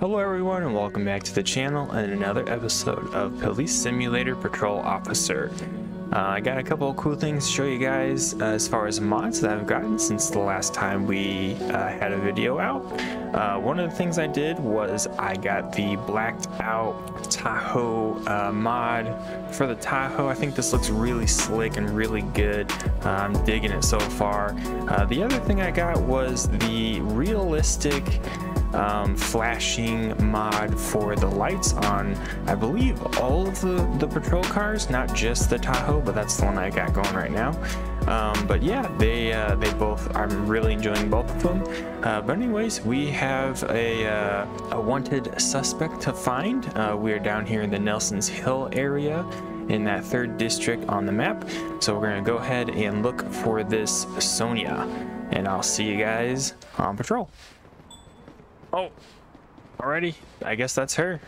Hello everyone and welcome back to the channel and another episode of Police Simulator Patrol Officer. I got a couple of cool things to show you guys as far as mods that I've gotten since the last time we had a video out. One of the things I did was I got the blacked out Tahoe mod for the Tahoe. I think this looks really slick and really good. I'm digging it so far. The other thing I got was the realistic flashing mod for the lights on, I believe, all of the patrol cars, not just the Tahoe, but that's the one I got going right now. But yeah, they both, I'm really enjoying both of them. But anyways, we have a wanted suspect to find. We're down here in the Nelson's Hill area in that third district on the map. So we're going to go ahead and look for this Sonia, and I'll see you guys on patrol. Oh, already? I guess that's her.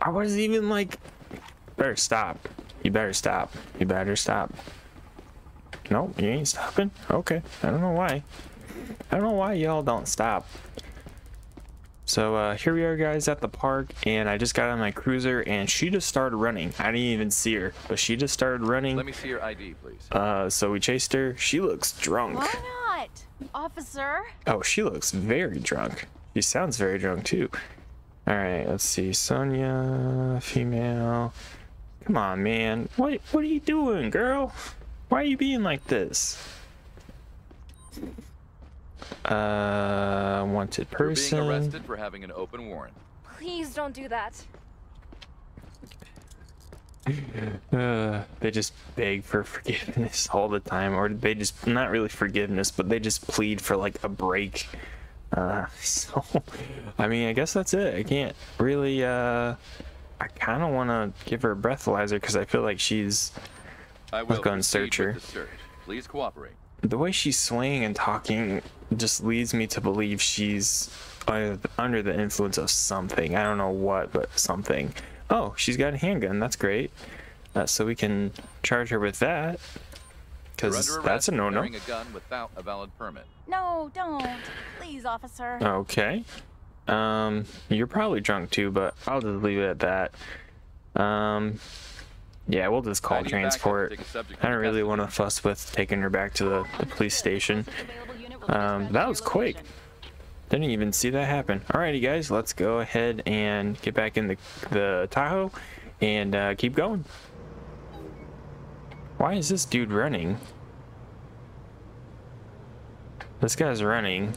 I wasn't even like, better stop. You better stop. You better stop. Nope, you ain't stopping. Okay, I don't know why. I don't know why y'all don't stop. So here we are, guys, at the park, and I just got on my cruiser, and she just started running. I didn't even see her, but she just started running. Let me see your ID, please. So we chased her. She looks drunk. Why not, officer? Oh, she looks very drunk. She sounds very drunk too. All right, let's see. Sonia, female. Come on, man. What are you doing, girl? Why are you being like this? Wanted person. You're being arrested for having an open warrant. Please don't do that. They just beg for forgiveness all the time, or they just, not really forgiveness, but they just plead for like a break. So, I mean, I guess that's it. I can't really, I kind of want to give her a breathalyzer because I feel like she's, I'm going to search her. Please cooperate. The way she's swaying and talking just leads me to believe she's under the influence of something. I don't know what, but something. Oh, she's got a handgun. That's great. So we can charge her with that. Because that's a no-no. A gun without a valid permit. No, don't. Please, officer. Okay. You're probably drunk too, but I'll just leave it at that. Yeah, we'll just call transport. I don't really want to fuss with taking her back to the police station. That was quick. Didn't even see that happen. Alrighty, guys, let's go ahead and get back in the Tahoe and keep going. Why is this dude running? This guy's running.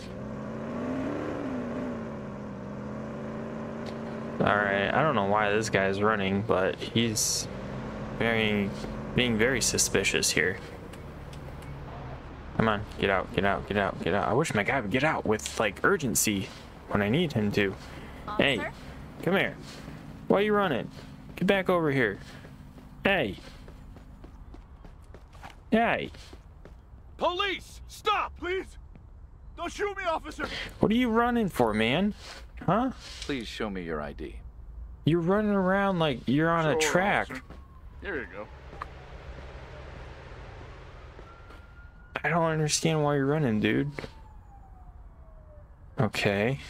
Alright, I don't know why this guy's running, but he's being very suspicious here. Come on, get out, get out, get out, get out. I wish my guy would get out with, like, urgency when I need him to. Officer? Hey, come here. Why are you running? Get back over here. Hey. Hey! Police! Stop, please! Don't shoot me, officer! What are you running for, man? Huh? Please show me your ID. You're running around like you're on a track. Officer. Here you go. I don't understand why you're running, dude. Okay.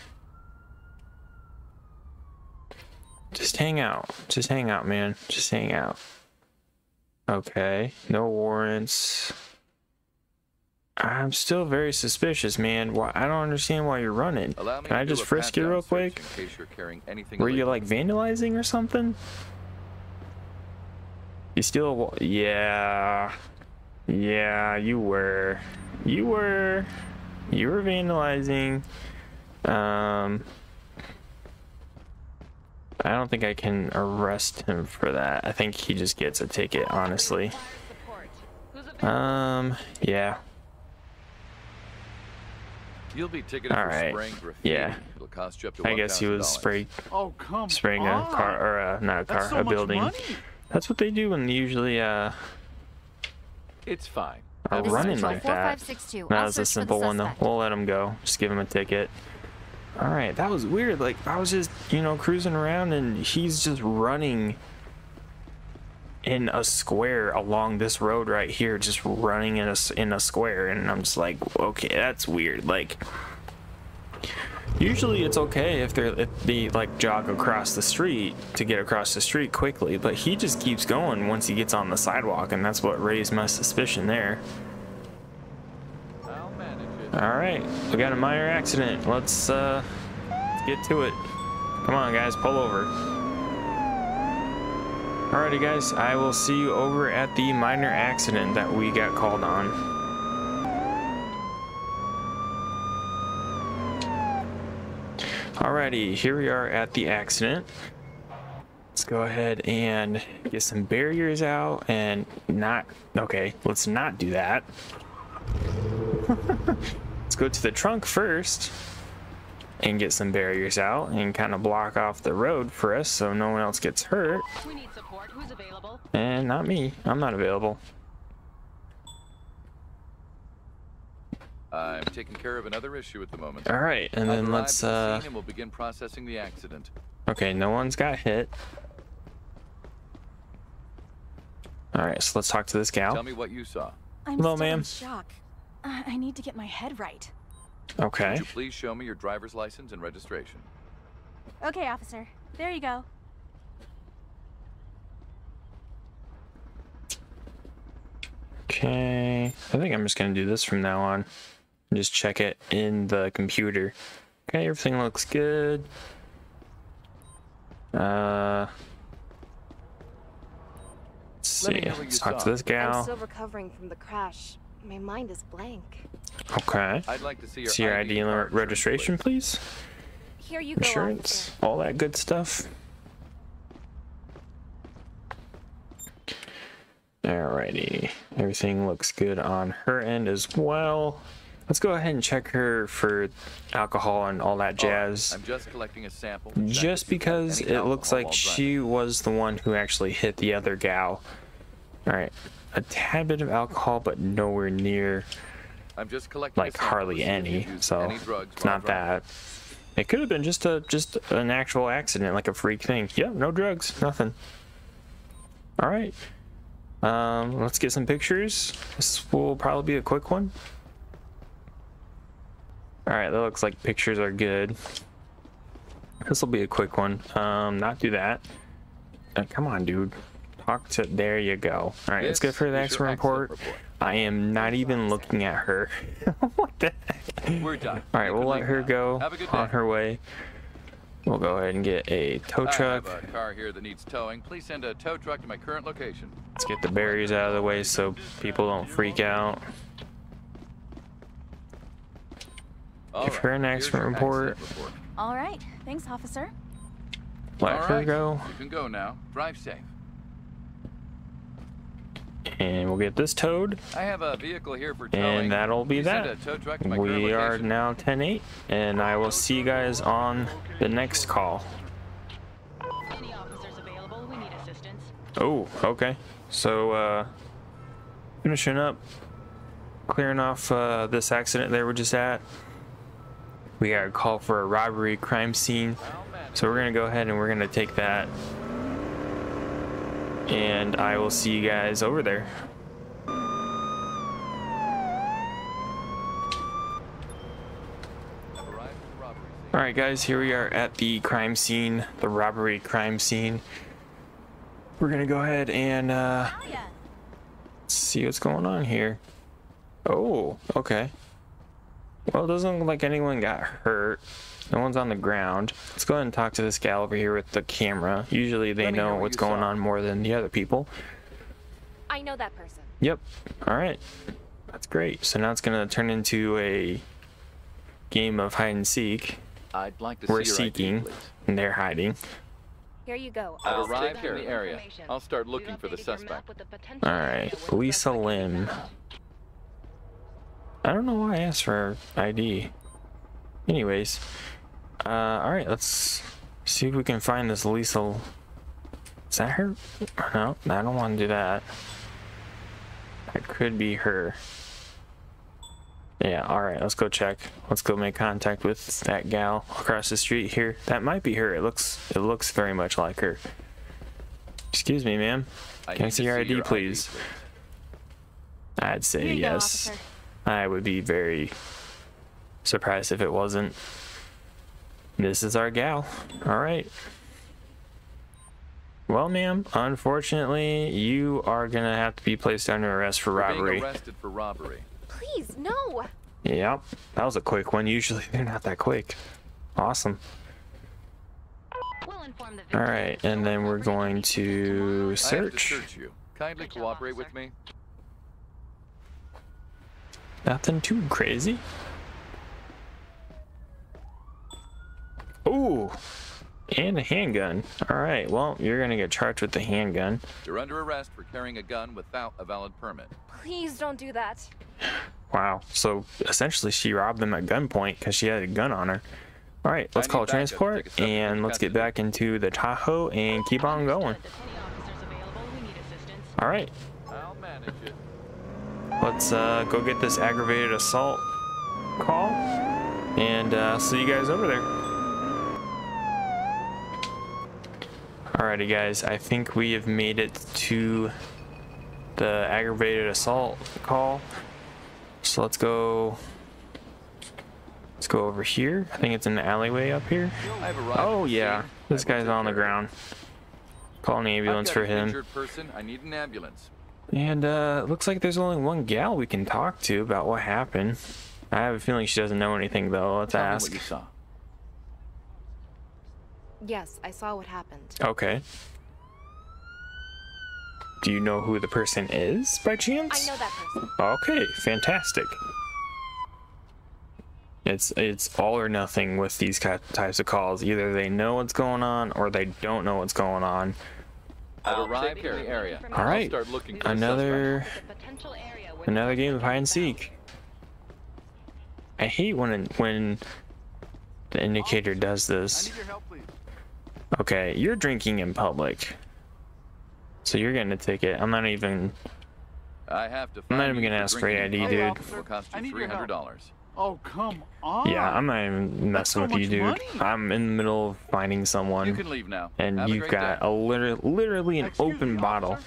Just hang out. Just hang out, man. Just hang out. Okay, no warrants. I'm still very suspicious, man. Why? I don't understand why you're running. Can I just frisk you real quick? Were you like vandalizing or something? You still? Yeah, yeah. You were vandalizing. I don't think I can arrest him for that. I think he just gets a ticket, honestly. Yeah. You'll be ticketed for spraying graffiti. Yeah. It'll cost you up to $1,000. I guess he was spraying a car, or not a car, a building. That's what they do when they usually it's fine. Are running like that. That was a simple one though. We'll let him go. Just give him a ticket. All right, that was weird. Like, I was just, you know, cruising around and he's just running in a square along this road right here, just running in a square, and I'm just like, okay, that's weird. Like, Usually it's okay if they like jog across the street to get across the street quickly, but he just keeps going once he gets on the sidewalk, and that's what raised my suspicion there. Alright, we got a minor accident. Let's get to it. Come on guys, pull over. Alrighty guys, I will see you over at the minor accident that we got called on. Alrighty, here we are at the accident. Let's go ahead and get some barriers out and not... Okay, let's not do that. Let's go to the trunk first and get some barriers out and kind of block off the road for us so no one else gets hurt. We need support. Who's available? And not me. I'm not available. I'm taking care of another issue at the moment. All right, and then let's we'll begin processing the accident. Okay, no one's got hit. All right, so let's talk to this gal. Tell me what you saw. I'm Hello, ma'am. Shock. I need to get my head right. Okay. Could you please show me your driver's license and registration? Okay, officer. There you go. Okay. I think I'm just going to do this from now on. Just check it in the computer. Okay, everything looks good. Let's see. Let's talk to this gal. I'm still recovering from the crash. My mind is blank. Okay. I'd like to see your ID and registration, please. Here you go. Insurance, all that good stuff. Alrighty. Everything looks good on her end as well. Let's go ahead and check her for alcohol and all that jazz. I'm just collecting a sample. Just because it looks like she was the one who actually hit the other gal. Alright. A tad bit of alcohol, but nowhere near like hardly any. So it's not that. It could have been just an actual accident, like a freak thing. Yeah, no drugs, nothing. Alright. Let's get some pictures. This will probably be a quick one. Alright, that looks like pictures are good. This will be a quick one. Not do that. Come on, dude. Talk to... There you go. Alright, let's go for the accident report. I am not even looking at her. What the heck? We're done. Alright, we'll let her go on her way. We'll go ahead and get a tow truck. I have a car here that needs towing. Please send a tow truck to my current location. Let's get the barriers out of the way so people don't freak out. Give her an accident report. All right, thanks, officer. Let her go. You can go now. Drive safe. And we'll get this towed. I have a vehicle here for towing. And that'll be that. We are now 10-8, and I will see you guys on the next call. Any officers available? We need assistance. Oh, okay. So, finishing up, clearing off this accident they were just at. We got a call for a robbery crime scene. So we're going to go ahead and we're going to take that. And I will see you guys over there. Alright guys, here we are at the crime scene, the robbery crime scene. We're gonna go ahead and see what's going on here. Oh, okay. Well, it doesn't look like anyone got hurt. No one's on the ground. Let's go ahead and talk to this gal over here with the camera. Usually they know what's going on more than the other people. I know that person. Yep. All right. That's great. So now it's going to turn into a game of hide and seek. I'd like to see your ID, please. We're seeking and they're hiding. Here you go. I'll arrive here in the area. I'll start looking for the suspect. All right. Lisa Lim. I don't know why I asked for ID. Anyways, alright, let's see if we can find this Lisa. Is that her? No, I don't want to do that. That could be her. Yeah, alright, let's go check. Let's go make contact with that gal across the street here. That might be her. It looks very much like her. Excuse me, ma'am. Can I see your ID, please? I'd say yes. I would be very surprised if it wasn't. This is our gal. All right. Well, ma'am, unfortunately, you are going to have to be placed under arrest for robbery. Being arrested for robbery. Please, no. Yep. That was a quick one. Usually they're not that quick. Awesome. We'll inform the victim. All right. And then we're going to search. I have to search you. Kindly cooperate with me. Nothing too crazy. Ooh. And a handgun. All right, well, you're gonna get charged with the handgun. You're under arrest for carrying a gun without a valid permit. Please don't do that. Wow, so essentially she robbed them at gunpoint because she had a gun on her. All right, let's call transport and let's get back into the Tahoe and keep on going. All right. I'll manage it. Let's go get this aggravated assault call and see you guys over there. Alrighty guys, I think we have made it to the aggravated assault call. So let's go over here. I think it's in the alleyway up here. Oh yeah, this guy's on the ground. Call an ambulance for him. I need an ambulance. And it looks like there's only one gal we can talk to about what happened. I have a feeling she doesn't know anything though. Let's ask. Yes, I saw what happened. Okay. Do you know who the person is, by chance? I know that person. Okay, fantastic. It's all or nothing with these types of calls. Either they know what's going on, or they don't know what's going on. I've arrived in the area. All right, another game of hide and seek. I hate when the indicator does this. I need your help, please. Okay, you're drinking in public, so you're getting a ticket. I'm not even gonna ask for your ID, dude. Officer, I need your help. Oh, come on. Yeah, I'm not even messing with you, dude. Money. I'm in the middle of finding someone. You can leave now. And you've got a literally an open bottle.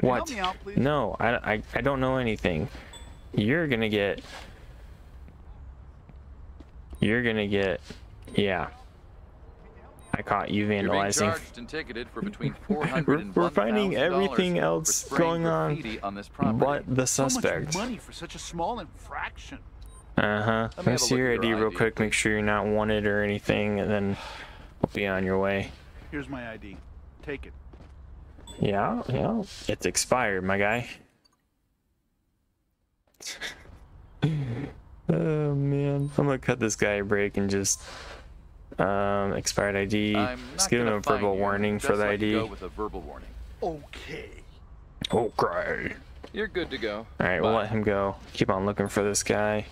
What? No, I don't know anything. You're gonna get. Yeah. I caught you vandalizing. And ticketed for between we're finding everything else going on this but the suspect. So much money for such a small infraction. Uh-huh. Let's see your ID real quick. Make sure you're not wanted or anything, and then we'll be on your way. Here's my ID. Take it. Yeah, yeah. It's expired, my guy. Oh man. I'm gonna cut this guy a break and just expired ID. Just give him a verbal warning for the ID. Go with a verbal warning. Okay. Okay. You're good to go. All right, bye. We'll let him go. Keep on looking for this guy.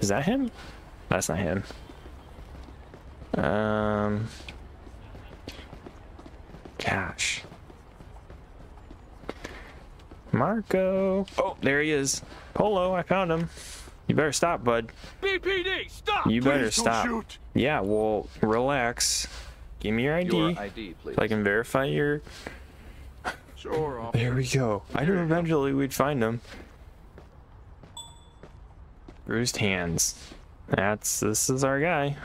Is that him? That's not him. Gosh. Marco. Oh, there he is. Polo, I found him. You better stop, bud. BPD, stop! You better stop. Shoot. Yeah, well, relax. Give me your ID. Your ID, please. So I can verify your... Sure, there we go. I knew eventually we'd find him. Bruised hands. This is our guy.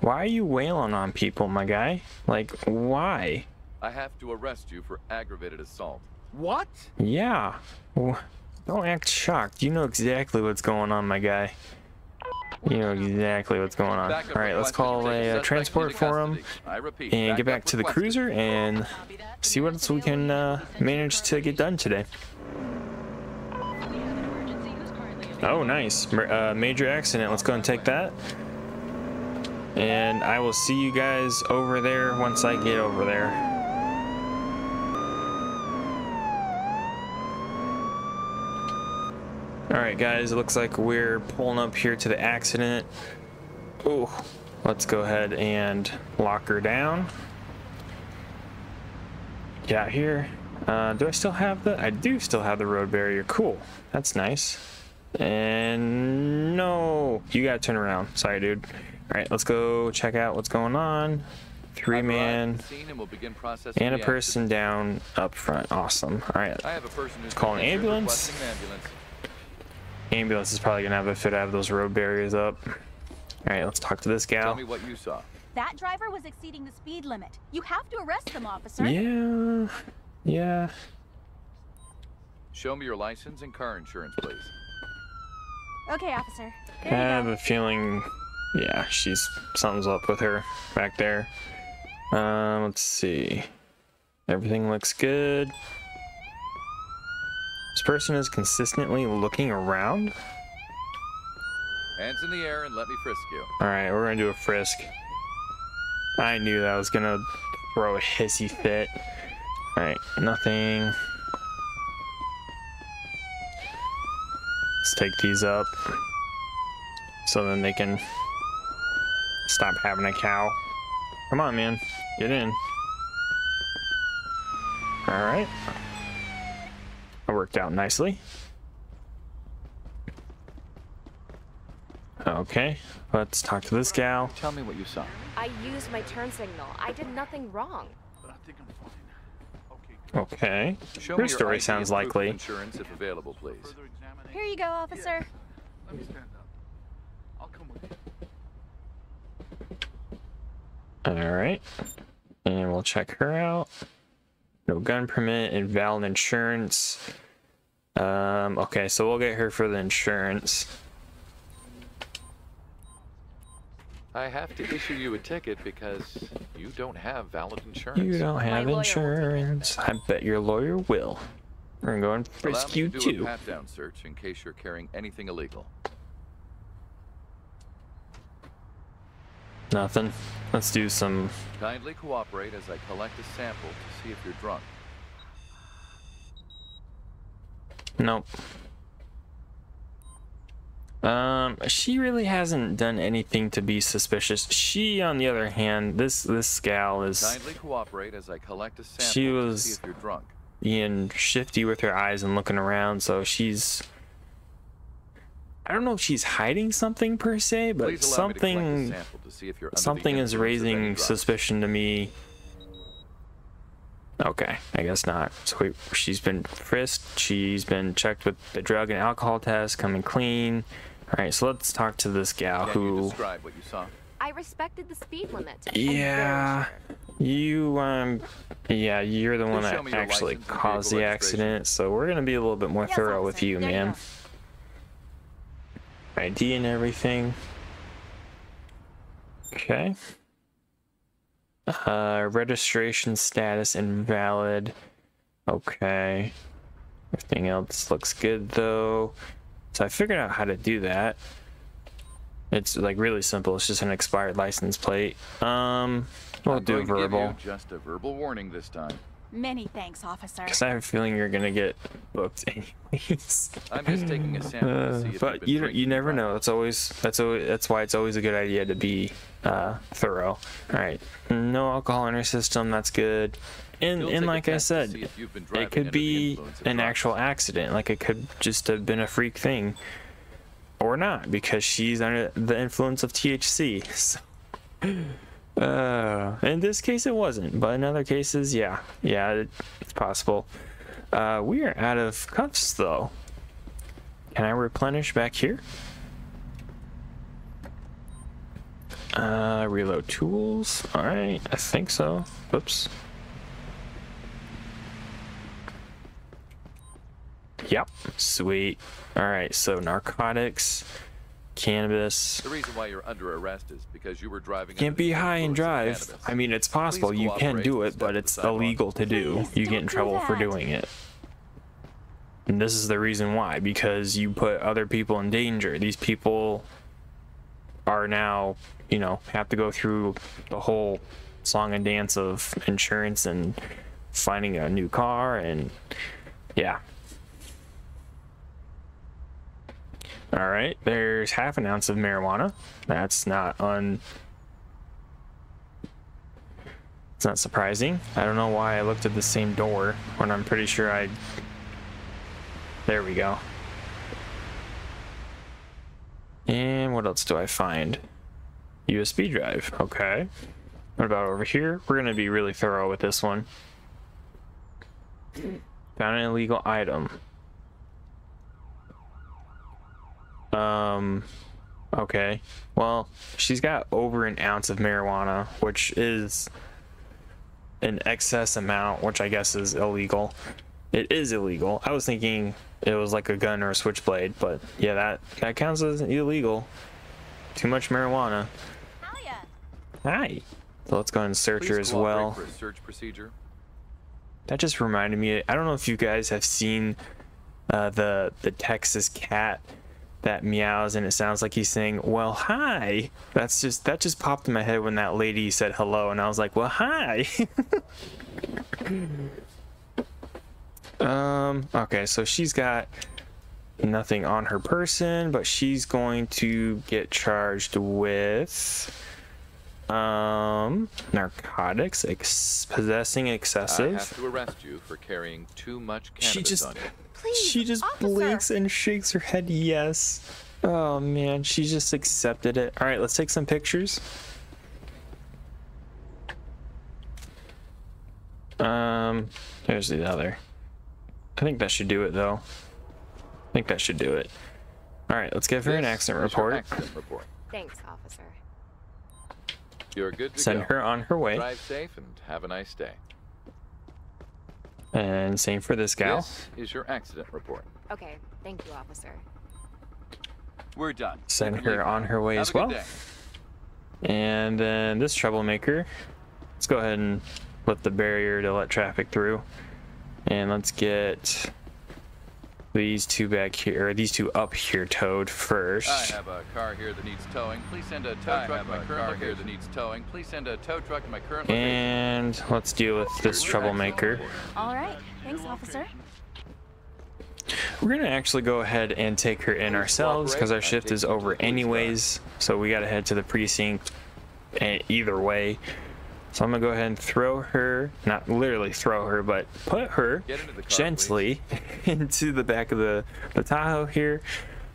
Why are you wailing on people, my guy? Like, why? I have to arrest you for aggravated assault. What? Yeah. Don't act shocked. You know exactly what's going on, my guy. You know exactly what's going on. All right, let's call a transport forum and get back to the cruiser and see what else we can manage to get done today. Oh, nice. Major accident. Let's go and take that. And I will see you guys over there once I get over there. Alright guys, it looks like we're pulling up here to the accident. Oh, let's go ahead and lock her down. Get out here. Do I still have the... I do still have the road barrier. Cool. That's nice. And no, you gotta turn around. Sorry, dude. Alright, let's go check out what's going on. Three man and a person down up front. Awesome. Alright, let's call an ambulance. Ambulance is probably gonna have a fit out of those road barriers up. All right, let's talk to this gal. Tell me what you saw. That driver was exceeding the speed limit. You have to arrest them, officer. Yeah, yeah. Show me your license and car insurance, please. Okay, officer. There I have a feeling, yeah, she's something's up with her back there. Let's see. Everything looks good. This person is consistently looking around. Hands in the air and let me frisk you. All right, we're gonna do a frisk. I knew that I was gonna throw a hissy fit. All right, nothing. Let's take these up so then they can stop having a cow. Come on, man, get in. All right. That worked out nicely. Okay, let's talk to this gal. Tell me what you saw. I used my turn signal. I did nothing wrong. I think I'm fine. Okay. Okay. Her story sounds likely. Insurance, if available, please. Here you go, officer. Let me stand up. I'll come with you. All right. And we'll check her out. No gun permit, invalid insurance. Okay, so we'll get her for the insurance. I have to issue you a ticket because you don't have valid insurance. You don't have insurance. I bet your lawyer will. We're gonna go and frisk you too. Allow me to do a pat-down search in case you're carrying anything illegal. Nothing. Let's do some. Kindly cooperate as I collect a sample to see if you're drunk. Nope. She really hasn't done anything to be suspicious. She, on the other hand, this gal is. Kindly cooperate as I collect a sample. She was to see if you're drunk. Being shifty with her eyes and looking around, so she's. I don't know if she's hiding something per se, but something is raising suspicion to me. Okay, I guess not. So she's been frisked. She's been checked with the drug and alcohol test, coming clean. All right, so let's talk to this gal who. Describe what you saw. I respected the speed limit. Yeah, you yeah, you're the one that actually caused the accident. So we're gonna be a little bit more thorough with you, man. ID and everything. Okay. Registration status invalid. Okay. Everything else looks good though. So I figured out how to do that. It's like really simple. It's just an expired license plate. We'll do verbal. Just a verbal warning this time. Many thanks, officer. Because I have a feeling you're gonna get booked anyways. I'm just taking a sample to see if but you never know. That's why it's always a good idea to be thorough. All right, no alcohol in her system. That's good. And like I said, it could be an actual accident. Like it could just have been a freak thing, or not, because she's under the influence of THC. So. In this case it wasn't, but in other cases, yeah, it's possible. We are out of cuffs though. Can I replenish back here? Reload tools. All right, I think so. Whoops. Yep, sweet. All right, so narcotics. Cannabis. The reason why you're under arrest is because you were driving. Can't be high and drive. I mean, it's possible you can do it, but it's illegal to do. You get in trouble for doing it. And this is the reason why, because you put other people in danger. These people are now, you know, have to go through the whole song and dance of insurance and finding a new car and yeah. All right, there's half an ounce of marijuana. That's not it's not surprising. I don't know why I looked at the same door when I'm pretty sure I. There we go. And what else do I find? USB drive, okay. What about over here? We're gonna be really thorough with this one. Found an illegal item. Okay, well, she's got over an ounce of marijuana, which is an excess amount, which I guess is illegal. It is illegal. I was thinking it was like a gun or a switchblade, but yeah, that counts as illegal. Too much marijuana. Hiya. Hi. So let's go ahead and search her as well. For a search procedure. That just reminded me. I don't know if you guys have seen the Texas cat that meows and it sounds like he's saying, "Well, hi." That just popped in my head when that lady said hello, and I was like, "Well, hi." Okay, so she's got nothing on her person, but she's going to get charged with narcotics, possessing excessive. I have to arrest you for carrying too much cannabis on you. Please, she just officer. Blinks and shakes her head yes. Oh man, she just accepted it. All right, let's take some pictures. Here's the other. I think that should do it though. I think that should do it. All right, let's give her an accident report. Thanks, officer. You're good to go. Send her on her way. Drive safe and have a nice day. And same for this gal. This is your accident report. Okay, thank you, officer. We're done. Send her on her way as well. And then this troublemaker. Let's go ahead and lift the barrier to let traffic through. And let's get these two back here, these two up here towed first. I have a car here that needs towing. Please send a tow truck to my current location. And let's deal with this troublemaker. All right, thanks, officer. We're gonna actually go ahead and take her in ourselves because our shift is over anyways. So we gotta head to the precinct either way. So I'm gonna go ahead and throw her, not literally throw her, but put her gently into the back of the Tahoe here.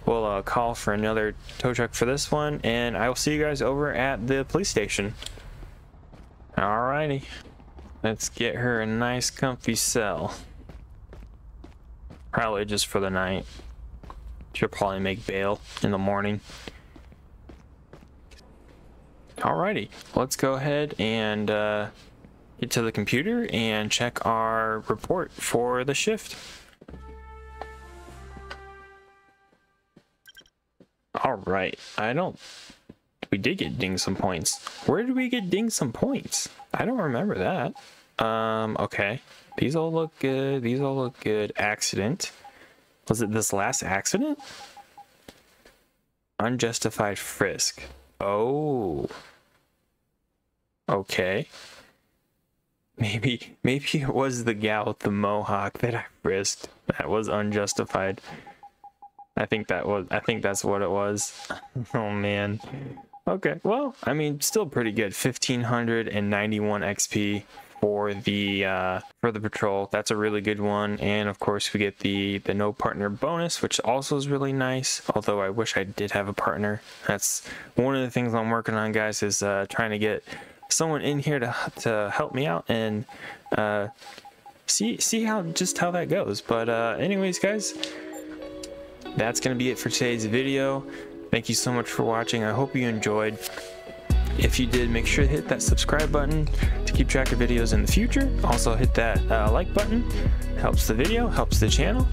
We'll call for another tow truck for this one, and I will see you guys over at the police station. Alrighty, let's get her a nice comfy cell. Probably just for the night. She'll probably make bail in the morning. Alrighty, let's go ahead and get to the computer and check our report for the shift. Alright, we did get dinged some points. Where did we get dinged some points? I don't remember that. Okay, these all look good. These all look good. Accident. Was it this last accident? Unjustified frisk. Oh, okay. Maybe it was the gal with the mohawk that I frisked. That was unjustified. I think that's what it was. Oh man. Okay. Well, I mean, still pretty good. 1,591 XP for the patrol. That's a really good one. And of course, we get the no partner bonus, which also is really nice. Although I wish I did have a partner. That's one of the things I'm working on, guys, is trying to get someone in here to help me out and see how that goes. But anyways, guys, that's gonna be it for today's video. Thank you so much for watching. I hope you enjoyed. If you did, make sure to hit that subscribe button to keep track of videos in the future. Also hit that like button. Helps the video, helps the channel.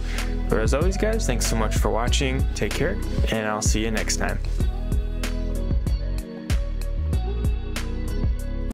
But as always, guys, thanks so much for watching. Take care, and I'll see you next time.